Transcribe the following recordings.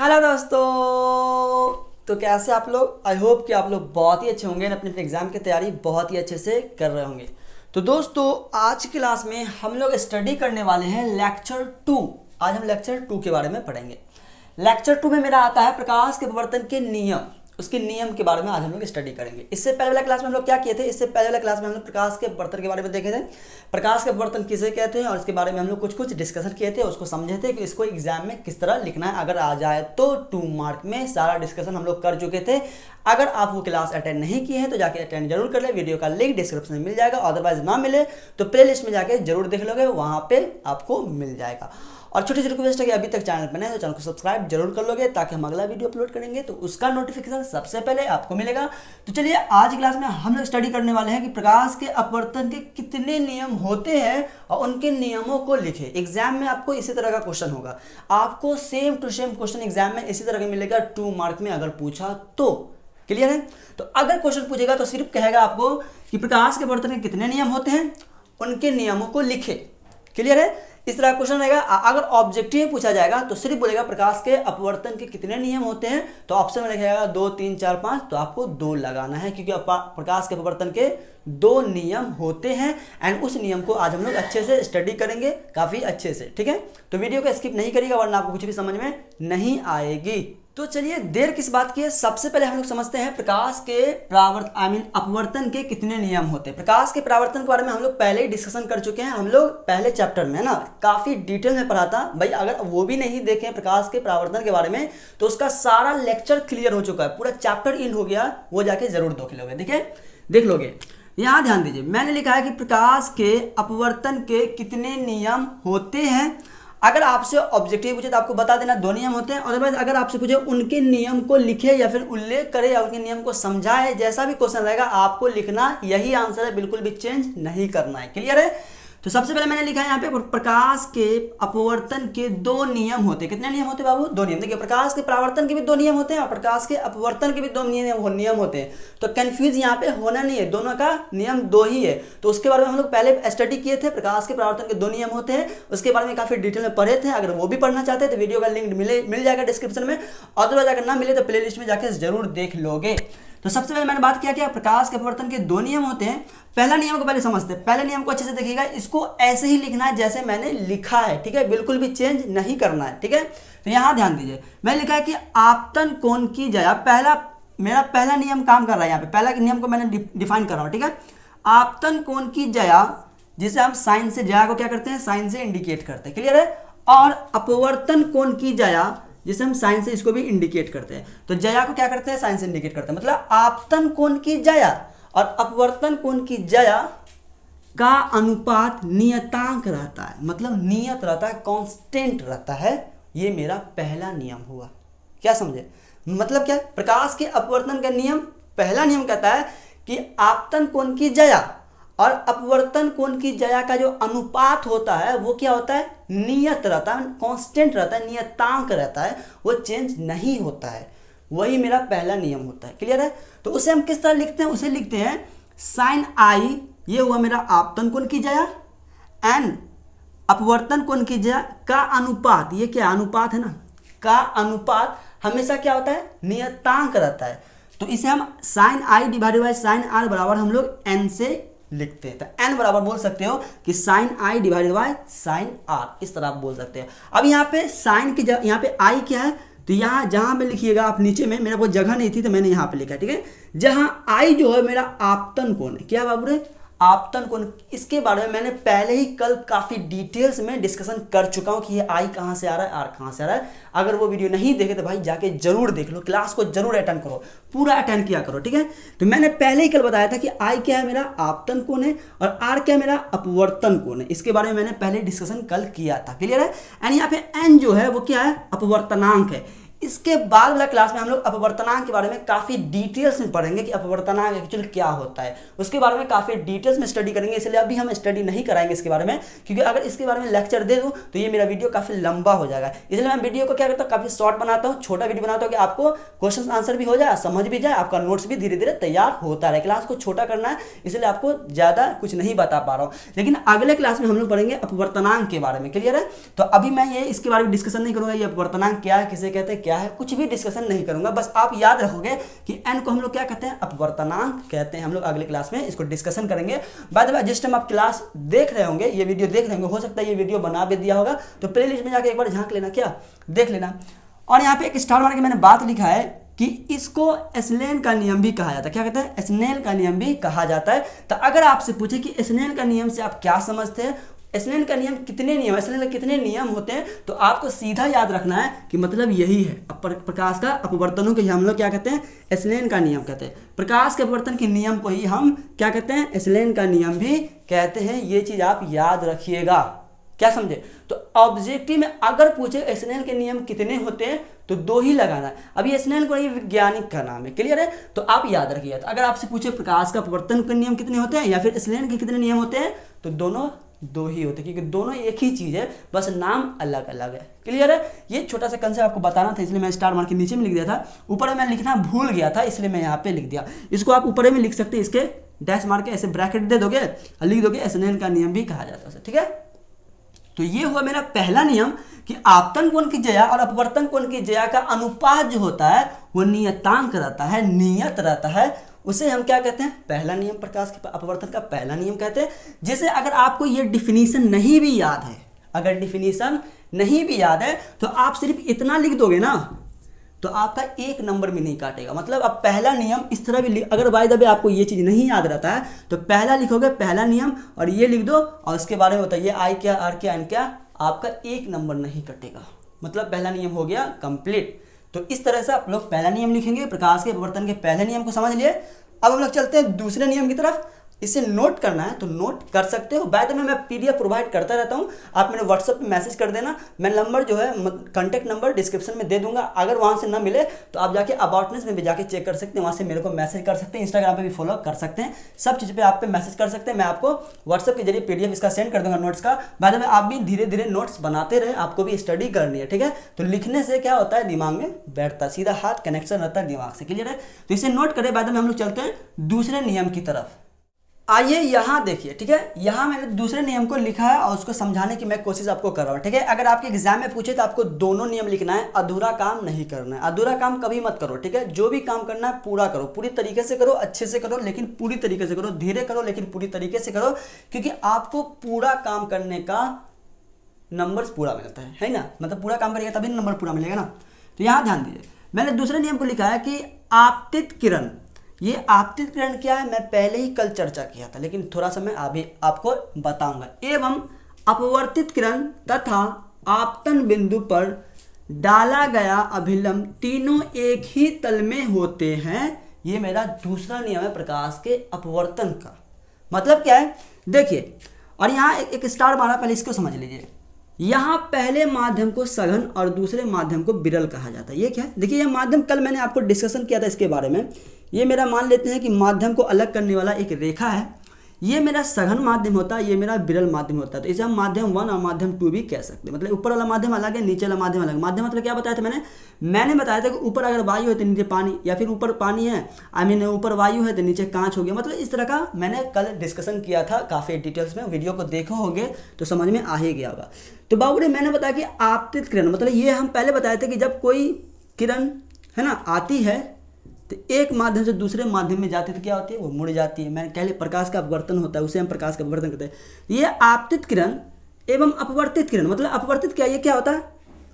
Hello दोस्तों, तो कैसे आप लोग। आई होप कि आप लोग बहुत ही अच्छे होंगे और अपने एग्ज़ाम की तैयारी बहुत ही अच्छे से कर रहे होंगे। तो दोस्तों आज की क्लास में हम लोग स्टडी करने वाले हैं लेक्चर 2। आज हम लेक्चर 2 के बारे में पढ़ेंगे। लेक्चर 2 में मेरा आता है प्रकाश के अपवर्तन के नियम, उसके नियम के बारे में आज हम लोग स्टडी करेंगे। इससे पहले वाला क्लास में हम लोग क्या किए थे, इससे पहले वाला क्लास में हम लोग प्रकाश के अपवर्तन के बारे में देखे थे। प्रकाश के अपवर्तन किसे कहते हैं और इसके बारे में हम लोग कुछ डिस्कशन किए थे, उसको समझे थे कि इसको एग्जाम में किस तरह लिखना है। अगर आ जाए तो 2 मार्क में सारा डिस्कशन हम लोग कर चुके थे। अगर आप वो क्लास अटेंड नहीं किए हैं तो जाके अटेंड जरूर कर लें। वीडियो का लिंक डिस्क्रिप्शन में मिल जाएगा, अदरवाइज ना मिले तो प्ले लिस्ट में जाके जरूर देख लोगे, वहाँ पर आपको मिल जाएगा। और छोटी सी रिक्वेस्ट है कि अभी तक चैनल पर नहीं तो चैनल को सब्सक्राइब जरूर कर लोगे, ताकि हम अगला वीडियो अपलोड करेंगे तो उसका नोटिफिकेशन सबसे पहले आपको मिलेगा। तो चलिए आज क्लास में हम लोग स्टडी करने वाले हैं कि प्रकाश के अपवर्तन के कितने नियम होते हैं और उनके नियमों को लिखें। एग्जाम में आपको इसी तरह का क्वेश्चन होगा, आपको same to same question exam में इसी तरह का मिलेगा। 2 मार्क में अगर पूछा तो क्लियर है। तो अगर क्वेश्चन पूछेगा तो सिर्फ कहेगा आपको कि प्रकाश के अपवर्तन के कितने नियम होते हैं, उनके नियमों को लिखें। क्लियर है, इस तरह क्वेश्चन रहेगा। अगर ऑब्जेक्टिव पूछा जाएगा तो सिर्फ बोलेगा प्रकाश के अपवर्तन के कितने नियम होते हैं, तो ऑप्शन में लिखेगा 2, 3, 4, 5, तो आपको 2 लगाना है, क्योंकि प्रकाश के अपवर्तन के 2 नियम होते हैं। एंड उस नियम को आज हम लोग अच्छे से स्टडी करेंगे, काफी अच्छे से। ठीक है, तो वीडियो को स्किप नहीं करिएगा वरना आपको कुछ भी समझ में नहीं आएगी। तो चलिए देर किस बात की है, सबसे पहले हम लोग समझते हैं प्रकाश के अपवर्तन के कितने नियम होते हैं। प्रकाश के परावर्तन के बारे में हम लोग पहले ही डिस्कशन कर चुके हैं, हम लोग पहले चैप्टर में ना काफी डिटेल में पढ़ा था। भाई अगर वो भी नहीं देखें प्रकाश के परावर्तन के बारे में तो उसका सारा लेक्चर क्लियर हो चुका है, पूरा चैप्टर इन हो गया, वो जाके जरूर देख लोगे। यहाँ ध्यान दीजिए, मैंने लिखा है कि प्रकाश के अपवर्तन के कितने नियम होते हैं। अगर आपसे ऑब्जेक्टिव पूछे तो आपको बता देना 2 नियम होते हैं, और अगर आपसे पूछे उनके नियम को लिखे या फिर उल्लेख करे या उनके नियम को समझाए, जैसा भी क्वेश्चन रहेगा आपको लिखना यही आंसर है, बिल्कुल भी चेंज नहीं करना है। क्लियर है। तो सबसे पहले मैंने लिखा है यहाँ पे प्रकाश के अपवर्तन के 2 नियम होते हैं। कितने नियम होते हैं बाबू? 2 नियम। देखिए प्रकाश के परावर्तन के भी 2 नियम होते हैं और प्रकाश के अपवर्तन के भी 2 नियम होते हैं, तो कंफ्यूज यहाँ पे होना नहीं है, दोनों का नियम 2 ही है। तो उसके बारे में हम लोग पहले स्टडी किए थे, प्रकाश के परावर्तन के 2 नियम होते हैं, उसके बारे में काफी डिटेल में पढ़े थे। अगर वो भी पढ़ना चाहते हैं तो वीडियो का लिंक मिल जाएगा डिस्क्रिप्शन में, अदरवाइज अगर ना मिले तो प्ले लिस्ट में जाकर जरूर देख लोगे। तो सबसे पहले मैंने बात किया कि प्रकाश के अपवर्तन के 2 नियम होते हैं। पहला नियम को पहले समझते हैं, पहले नियम को अच्छे से देखिएगा, इसको ऐसे ही लिखना है जैसे मैंने लिखा है। ठीक है, बिल्कुल भी चेंज नहीं करना है। ठीक है, तो यहाँ ध्यान दीजिए, मैंने लिखा है कि आपतन कोण की जगह मेरा पहला नियम काम कर रहा है। यहाँ पे पहला नियम को मैंने डिफाइन कर रहा हूँ। ठीक है, आपतन कोण की जगह, जिसे हम साइन से जया को क्या करते हैं, साइन से इंडिकेट करते हैं। क्लियर है। और अपवर्तन कोण की जया, जिसे हम साइन से इसको भी इंडिकेट करते हैं, तो जया को क्या करते हैं, साइन से इंडिकेट करते हैं। मतलब आपतन कोण की जया और अपवर्तन कोण की जया का अनुपात नियतांक रहता है, मतलब नियत रहता है, कांस्टेंट रहता है। ये मेरा पहला नियम हुआ। क्या समझे, मतलब क्या, प्रकाश के अपवर्तन का नियम पहला नियम कहता है कि आपतन कोण की जया और अपवर्तन कोण की जया का जो अनुपात होता है वो क्या होता है, नियत रहता है, कांस्टेंट रहता है, नियतांक रहता है, वो चेंज नहीं होता है। वही मेरा पहला नियम होता है। क्लियर है। तो उसे हम किस तरह लिखते हैं, उसे लिखते हैं साइन आई, ये हुआ मेरा आपतन कोण की जया, एंड अपवर्तन कोण की जया का अनुपात, ये क्या अनुपात है ना, का अनुपात हमेशा क्या होता है, नियतांक रहता है। तो इसे हम sine i divided by sine r बराबर हम लोग एन से लिखते हैं। तो n बराबर बोल सकते हो कि sin i divided by sin r, इस तरह आप बोल सकते हैं। अब यहाँ पे sin की जगह यहाँ पे i क्या है, तो यहाँ जहाँ पे लिखिएगा आप नीचे में, मेरा बहुत जगह नहीं थी तो मैंने यहाँ पे लिखा। ठीक है, जहाँ i जो है मेरा आपतन कोण है। क्या बाबू रे, आपतन कोण। इसके बारे में मैंने पहले ही कल काफी डिटेल्स में डिस्कशन कर चुका हूँ कि ये i कहाँ से आ रहा है, r कहाँ से आ रहा है। अगर वो वीडियो नहीं देखे तो भाई जाके जरूर देख लो, क्लास को जरूर अटेंड करो, पूरा अटेंड किया करो। ठीक है, तो मैंने पहले ही कल बताया था कि i क्या है, मेरा आपतन कोण है, और r क्या है, मेरा अपवर्तन कोण है। इसके बारे में मैंने पहले डिस्कशन कल किया था। क्लियर है। एंड यहाँ पे n जो है वो क्या है, अपवर्तनांक है। इसके बाद वाला क्लास में हम लोग अपवर्तनांक के बारे में काफ़ी डिटेल्स में पढ़ेंगे कि अपवर्तनांक एक्चुअली क्या होता है, उसके बारे में काफ़ी डिटेल्स में स्टडी करेंगे, इसलिए अभी हम स्टडी नहीं कराएंगे इसके बारे में, क्योंकि अगर इसके बारे में लेक्चर दे दूँ तो ये मेरा वीडियो काफ़ी लंबा हो जाएगा। इसलिए मैं वीडियो को क्या करता हूँ, काफ़ी शॉर्ट बनाता हूँ, छोटा वीडियो बनाता हूँ कि आपको क्वेश्चन आंसर भी हो जाए, समझ भी जाए, आपका नोट्स भी धीरे धीरे तैयार होता रहे। क्लास को छोटा करना है, इसलिए आपको ज़्यादा कुछ नहीं बता पा रहा हूँ, लेकिन अगले क्लास में हम लोग पढ़ेंगे अपवर्तनांक के बारे में। क्लियर है। तो अभी मैं ये इसके बारे में डिस्कशन नहीं करूँगा, ये अपवर्तनांक क्या है, किसे कहते हैं, क्या है, कुछ भी डिस्कशन नहीं करूंगा। बस आप याद रखोगे कि एन को हम लोग क्या कहते हैं, अपवर्तनांक कहते हैं। हम लोग अगले क्लास में इसको डिस्कशन करेंगे। बाय द वे जिस टाइम आप क्लास देख रहे होंगे, ये वीडियो देख रहे होंगे, हो सकता है ये वीडियो बना भी दिया होगा, तो प्ले लिस्ट में जाकर एक बार झांक लेना, क्या देख लेना। और यहाँ पे एक स्टार मार के मैंने बात लिखा है कि इसको स्नेल का नियम भी कहा जाता है। क्या कहते हैं, स्नेल का नियम भी कहा जाता है। तो अगर आपसे पूछे कि स्नेल का नियम से आप क्या समझते हैं, स्नेल का नियम कितने नियम, स्नेल के कितने नियम होते हैं, तो आपको सीधा याद रखना है कि मतलब यही है प्रकाश का अपवर्तनों के हम लोग क्या कहते हैं, स्नेल का नियम कहते हैं। प्रकाश के अपवर्तन के नियम को ही हम क्या कहते हैं, स्नेल का नियम भी कहते हैं। ये चीज़ आप याद रखिएगा, क्या समझे। तो ऑब्जेक्टिव में अगर पूछे स्नेल के नियम कितने होते हैं तो दो ही लगाना है। अब ये स्नेल को वैज्ञानिक का नाम है, क्लियर है, तो आप याद रखिए। तो अगर आपसे पूछे प्रकाश का अपवर्तन के नियम कितने होते हैं या फिर स्नेल के कितने नियम होते हैं, तो दोनों दो ही होते हैं, क्योंकि दोनों एक ही चीज़ है, बस नाम अलग अलग है, क्लियर है। ये छोटा सा कंसेप्ट आपको बताना था, इसलिए मैं स्टार मार्क के नीचे में लिख दिया था, ऊपर में लिखना भूल गया था इसलिए मैं यहाँ पे लिख दिया। इसको आप ऊपर में लिख सकते हैं, इसके डैश मार्क ऐसे ब्रैकेट दे दोगे और लिख दोगे स्नेल का नियम भी कहा जाता है, ठीक है। तो ये हुआ मेरा पहला नियम कि आपतन कोण की जया और अपवर्तन कोण की जया का अनुपात जो होता है वो नियतांक रहता है, नियत रहता है, उसे हम क्या कहते हैं, पहला नियम, प्रकाश के अपवर्तन का पहला नियम कहते हैं। जैसे अगर आपको ये डिफिनीशन नहीं भी याद है, अगर डिफिनीशन नहीं भी याद है तो आप सिर्फ इतना लिख दोगे ना तो आपका एक नंबर भी नहीं काटेगा। मतलब आप पहला नियम इस तरह भी अगर बाय द वे आपको ये चीज़ नहीं याद रहता है तो पहला लिखोगे, पहला नियम, और ये लिख दो और उसके बारे में बताइए आई क्या, आर क्या, एन क्या, आपका एक नंबर नहीं कटेगा। मतलब पहला नियम हो गया कंप्लीट। तो इस तरह से आप लोग पहला नियम लिखेंगे, प्रकाश के अपवर्तन के पहले नियम को समझ लिए। अब हम लोग चलते हैं दूसरे नियम की तरफ। इसे नोट करना है तो नोट कर सकते हो। बाय द वे मैं पीडीएफ प्रोवाइड करता रहता हूँ, आप मेरे व्हाट्सएप पे मैसेज कर देना, मैं नंबर जो है कांटेक्ट नंबर डिस्क्रिप्शन में दे दूंगा। अगर वहाँ से ना मिले तो आप जाके अबाउटनेस में भी जाके चेक कर सकते हैं, वहाँ से मेरे को मैसेज कर सकते हैं, इंस्टाग्राम पे भी फॉलो कर सकते हैं, सब चीज़ पे आप पे मैसेज कर सकते हैं। मैं आपको व्हाट्सएप के जरिए पीडीएफ इसका सेंड कर दूँगा नोट्स का। बाय द वे आप भी धीरे धीरे नोट्स बनाते रहे, आपको भी स्टडी करनी है, ठीक है। तो लिखने से क्या होता है, दिमाग में बैठता, सीधा हाथ कनेक्शन रहता है दिमाग से, क्लियर है। तो इसे नोट करें। बाय द वे हम लोग चलते हैं दूसरे नियम की तरफ। आइए यहाँ देखिए, ठीक है, यहाँ मैंने दूसरे नियम को लिखा है और उसको समझाने की मैं कोशिश आपको कर रहा हूँ, ठीक है। अगर आपके एग्जाम में पूछे तो आपको दोनों नियम लिखना है, अधूरा काम नहीं करना है, अधूरा काम कभी मत करो, ठीक है। जो भी काम करना है पूरा करो, पूरी तरीके से करो, अच्छे से करो लेकिन पूरी तरीके से करो, धीरे करो लेकिन पूरी तरीके से करो, क्योंकि आपको पूरा काम करने का नंबर पूरा मिलता है ना। मतलब पूरा काम करिएगा तभी नंबर पूरा मिलेगा ना। तो यहाँ ध्यान दीजिए, मैंने दूसरे नियम को लिखा है कि आपतित किरण, ये आपतित किरण क्या है मैं पहले ही कल चर्चा किया था लेकिन थोड़ा सा मैं अभी आपको बताऊंगा। एवं अपवर्तित किरण तथा आपतन बिंदु पर डाला गया अभिलंब तीनों एक ही तल में होते हैं। ये मेरा दूसरा नियम है प्रकाश के अपवर्तन का। मतलब क्या है देखिए, और यहाँ एक स्टार मारा, पहले इसको समझ लीजिए। यहाँ पहले माध्यम को सघन और दूसरे माध्यम को विरल कहा जाता है। ये क्या है देखिए, ये माध्यम कल मैंने आपको डिस्कशन किया था इसके बारे में। ये मेरा मान लेते हैं कि माध्यम को अलग करने वाला एक रेखा है। ये मेरा सघन माध्यम होता है, ये मेरा विरल माध्यम होता है। तो इसे हम माध्यम 1 और माध्यम 2 भी कह सकते हैं। मतलब ऊपर वाला माध्यम अलग है, नीचे वाला माध्यम अलग। माध्यम मतलब क्या बताया था मैंने बताया था कि ऊपर अगर वायु है तो नीचे पानी, या फिर ऊपर पानी है, ऊपर वायु है तो नीचे कांच हो गया। मतलब इस तरह का मैंने कल डिस्कशन किया था काफ़ी डिटेल्स में, वीडियो को देखो होगे तो समझ में आ ही गया होगा। तो बाबूरे मैंने बताया कि आपतित किरण मतलब ये हम पहले बताए थे कि जब कोई किरण है ना आती है तो एक माध्यम से दूसरे माध्यम में जाती है तो क्या होती है, वो मुड़ जाती है। मैंने पहले प्रकाश का अपवर्तन होता है, उसे हम प्रकाश का अपवर्तन कहते हैं। ये आपतित किरण एवं अपवर्तित किरण मतलब अपवर्तित क्या, ये क्या होता है,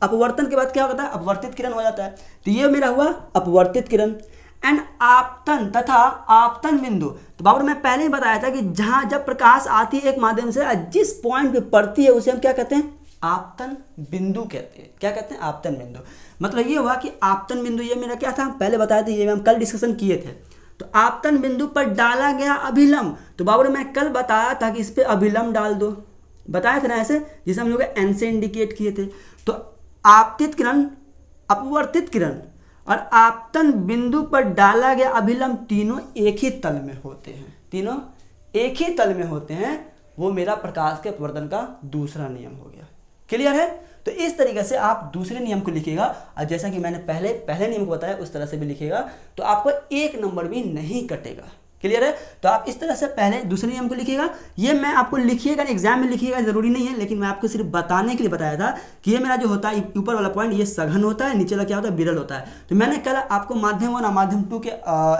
अपवर्तन के बाद क्या होता है, अपवर्तित किरण हो जाता है। तो ये मेरा हुआ अपवर्तित किरण। एंड आपतन तथा आपतन बिंदु, तो बाबर मैं पहले ही बताया था कि जहाँ जब प्रकाश आती है एक माध्यम से जिस पॉइंट पर पड़ती है उसे हम क्या कहते हैं, आपतन बिंदु कहते हैं। क्या कहते हैं, आपतन बिंदु। मतलब ये हुआ कि आपतन बिंदु ये मेरा क्या था, पहले बताया था, ये हम कल डिस्कशन किए थे। तो आपतन बिंदु पर डाला गया अभिलंब, तो बाबू मैं कल बताया था कि इस पर अभिलंब डाल दो, बताया था ना ऐसे, जिसे हम लोग एन से इंडिकेट किए थे। तो आपतित किरण, अपवर्तित किरण और आपतन बिंदु पर डाला गया अभिलंब तीनों एक ही तल में होते हैं, तीनों एक ही तल में होते हैं। वो मेरा प्रकाश के अपवर्तन का दूसरा नियम हो गया, क्लियर है। तो इस तरीके से आप दूसरे नियम को लिखिएगा और जैसा कि मैंने पहले नियम को बताया उस तरह से भी लिखिएगा, तो आपको एक नंबर भी नहीं कटेगा, क्लियर है। तो आप इस तरह से पहले दूसरे नियम को लिखिएगा। ये मैं आपको लिखिएगा एग्जाम में लिखिएगा जरूरी नहीं है, लेकिन मैं आपको सिर्फ बताने के लिए बताया था कि ये मेरा जो होता है ऊपर वाला पॉइंट ये सघन होता है, नीचे वाला क्या होता है विरल होता है। तो मैंने कल आपको माध्यम वन और माध्यम टू के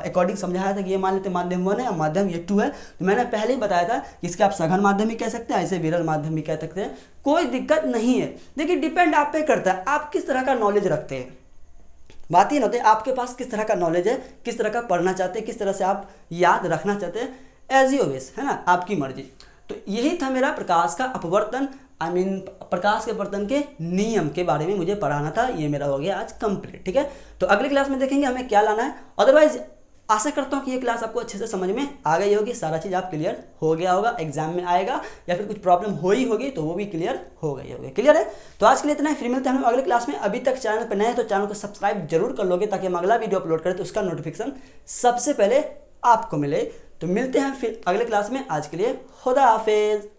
अकॉर्डिंग समझाया था कि ये मान लेते माध्यम वन है और माध्यम ये टू है। तो मैंने पहले ही बताया था कि इसके आप सघन माध्यम भी कह सकते हैं, ऐसे विरल माध्यम भी कह सकते हैं, कोई दिक्कत नहीं है। देखिए डिपेंड आप पे करता है आप किस तरह का नॉलेज रखते हैं। बात ये ना होती है आपके पास किस तरह का नॉलेज है, किस तरह का पढ़ना चाहते हैं, किस तरह से आप याद रखना चाहते हैं, एज यूज है ना, आपकी मर्जी। तो यही था मेरा प्रकाश का अपवर्तन प्रकाश के अपवर्तन के नियम के बारे में मुझे पढ़ाना था। ये मेरा हो गया आज कंप्लीट, ठीक है। तो अगली क्लास में देखेंगे हमें क्या लाना है। अदरवाइज आशा करता हूँ कि ये क्लास आपको अच्छे से समझ में आ गई होगी, सारा चीज़ आप क्लियर हो गया होगा, एग्जाम में आएगा या फिर कुछ प्रॉब्लम हो ही होगी तो वो भी क्लियर हो गई होगी। क्लियर है। तो आज के लिए इतना ही, फिर मिलते हैं हम अगले क्लास में। अभी तक चैनल पर नए हैं तो चैनल को सब्सक्राइब जरूर कर लोगे ताकि हम अगला वीडियो अपलोड करें तो उसका नोटिफिकेशन सबसे पहले आपको मिले। तो मिलते हैं फिर अगले क्लास में। आज के लिए खुदा हाफिज़।